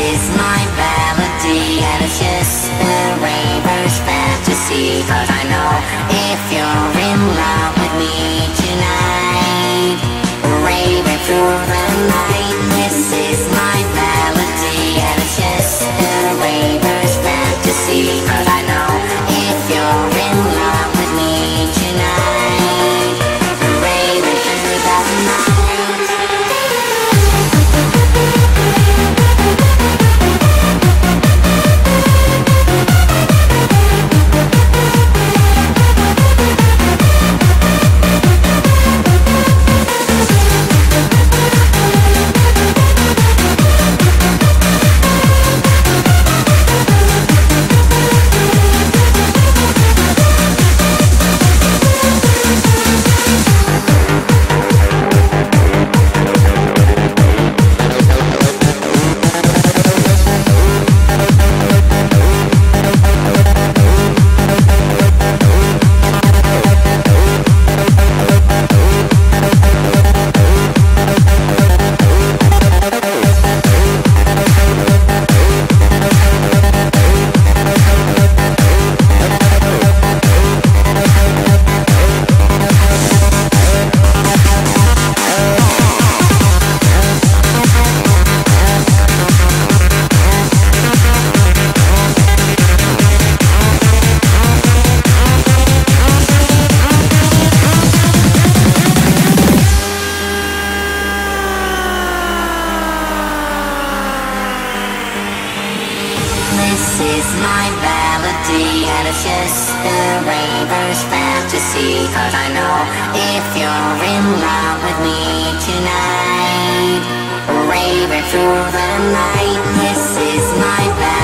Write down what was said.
is my melody, and it's just a raver's fantasy. But I know if you're in love with me tonight, raving through the night. This is my melody, and it's just a raver's fantasy. But I know if you're in love with me tonight, raving through the night. This is my melody, and it's just a raver's fantasy. Cause I know if you're in love with me tonight, raving through the night. This is my melody.